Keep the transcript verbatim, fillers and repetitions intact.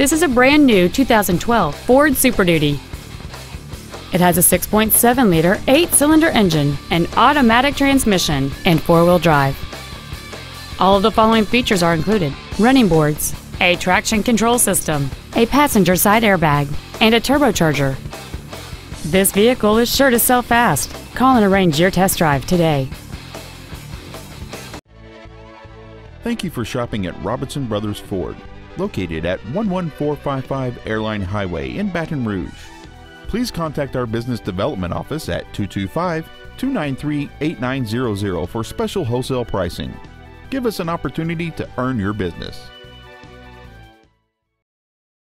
This is a brand new two thousand twelve Ford Super Duty. It has a six point seven liter eight-cylinder engine, an automatic transmission, and four-wheel drive. All of the following features are included: running boards, a traction control system, a passenger side airbag, and a turbocharger. This vehicle is sure to sell fast. Call and arrange your test drive today. Thank you for shopping at Robinson Brothers Ford, located at one one four five five Airline Highway in Baton Rouge. Please contact our business development office at two two five, two nine three, eight nine zero zero for special wholesale pricing. Give us an opportunity to earn your business.